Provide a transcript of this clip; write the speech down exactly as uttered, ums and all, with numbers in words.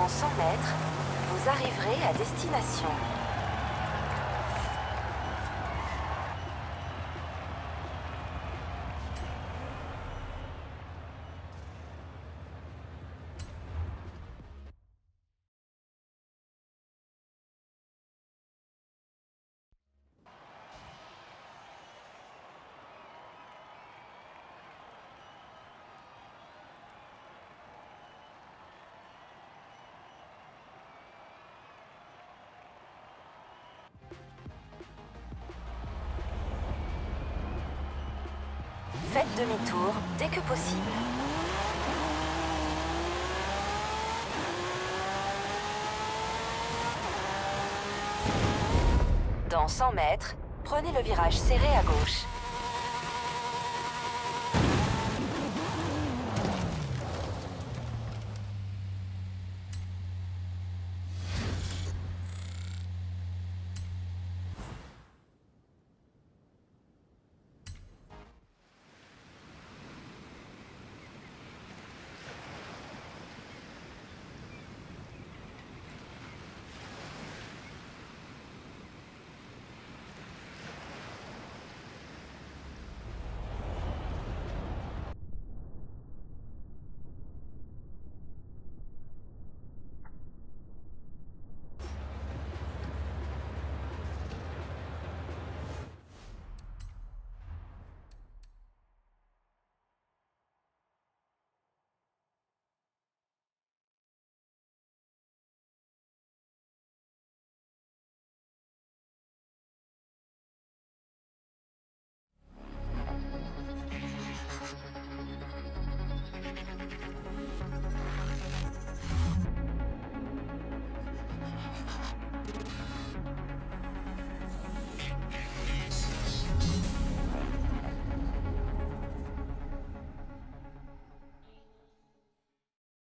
Dans cent mètres, vous arriverez à destination. Faites demi-tour dès que possible. Dans cent mètres, prenez le virage serré à gauche.